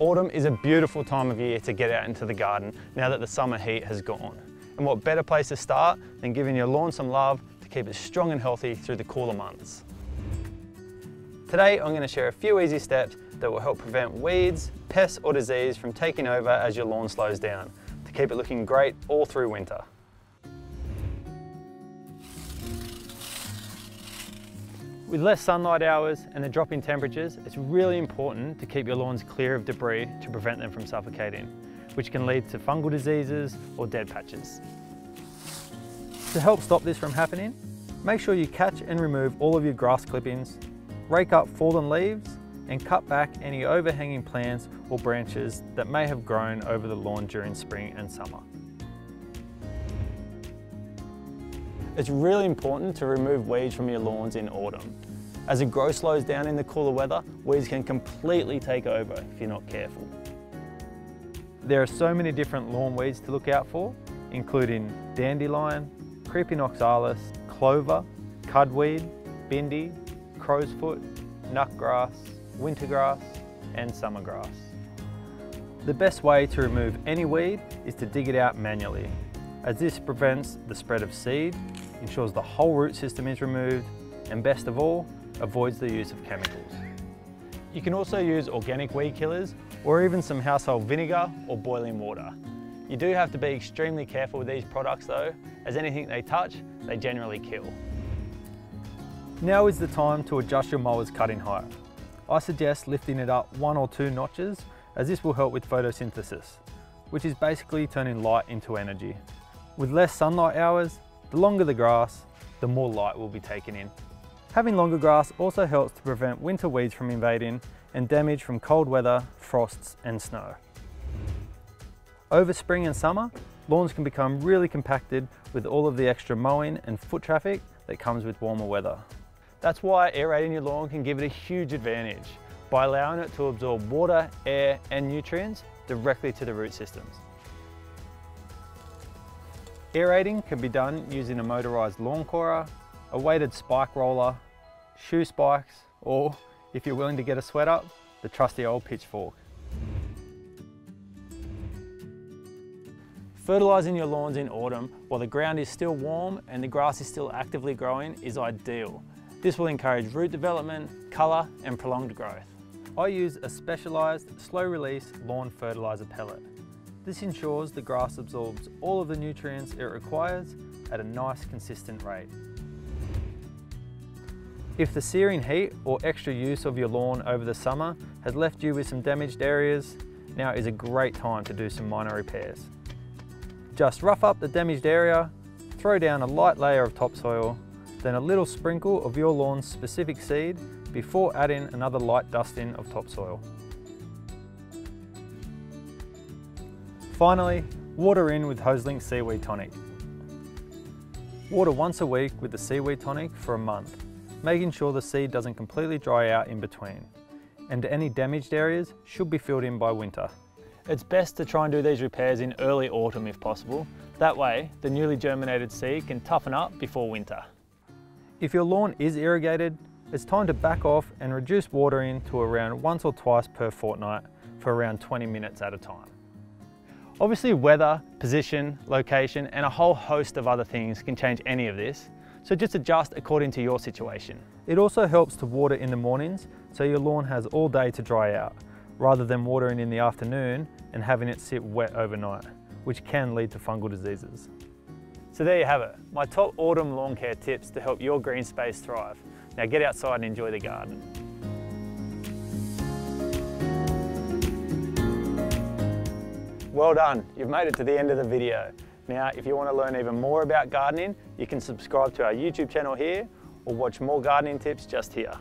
Autumn is a beautiful time of year to get out into the garden now that the summer heat has gone. And what better place to start than giving your lawn some love to keep it strong and healthy through the cooler months. Today I'm going to share a few easy steps that will help prevent weeds, pests or disease from taking over as your lawn slows down, to keep it looking great all through winter. With less sunlight hours and the drop in temperatures, it's really important to keep your lawns clear of debris to prevent them from suffocating, which can lead to fungal diseases or dead patches. To help stop this from happening, make sure you catch and remove all of your grass clippings, rake up fallen leaves, and cut back any overhanging plants or branches that may have grown over the lawn during spring and summer. It's really important to remove weeds from your lawns in autumn. As the growth slows down in the cooler weather, weeds can completely take over if you're not careful. There are so many different lawn weeds to look out for, including dandelion, creeping oxalis, clover, cudweed, bindi, crowsfoot, nutgrass, wintergrass and summergrass. The best way to remove any weed is to dig it out manually, as this prevents the spread of seed, ensures the whole root system is removed, and best of all, avoids the use of chemicals. You can also use organic weed killers or even some household vinegar or boiling water. You do have to be extremely careful with these products though, as anything they touch, they generally kill. Now is the time to adjust your mower's cutting height. I suggest lifting it up 1 or 2 notches, as this will help with photosynthesis, which is basically turning light into energy. With less sunlight hours, the longer the grass, the more light will be taken in. Having longer grass also helps to prevent winter weeds from invading and damage from cold weather, frosts and snow. Over spring and summer, lawns can become really compacted with all of the extra mowing and foot traffic that comes with warmer weather. That's why aerating your lawn can give it a huge advantage by allowing it to absorb water, air and nutrients directly to the root systems. Aerating can be done using a motorised lawn corer, a weighted spike roller, shoe spikes, or if you're willing to get a sweat up, the trusty old pitchfork. Fertilising your lawns in autumn while the ground is still warm and the grass is still actively growing is ideal. This will encourage root development, colour and prolonged growth. I use a specialised slow-release lawn fertiliser pellet. This ensures the grass absorbs all of the nutrients it requires at a nice consistent rate. If the searing heat or extra use of your lawn over the summer has left you with some damaged areas, now is a great time to do some minor repairs. Just rough up the damaged area, throw down a light layer of topsoil, then a little sprinkle of your lawn's specific seed before adding another light dusting of topsoil. Finally, water in with Hoselink Seaweed Tonic. Water once a week with the Seaweed Tonic for a month, making sure the seed doesn't completely dry out in between, and any damaged areas should be filled in by winter. It's best to try and do these repairs in early autumn if possible. That way, the newly germinated seed can toughen up before winter. If your lawn is irrigated, it's time to back off and reduce watering to around 1 or 2 times per fortnight for around 20 minutes at a time. Obviously weather, position, location and a whole host of other things can change any of this, so just adjust according to your situation. It also helps to water in the mornings so your lawn has all day to dry out, rather than watering in the afternoon and having it sit wet overnight, which can lead to fungal diseases. So there you have it, my top autumn lawn care tips to help your green space thrive. Now get outside and enjoy the garden. Well done, you've made it to the end of the video. Now, if you want to learn even more about gardening, you can subscribe to our YouTube channel here or watch more gardening tips just here.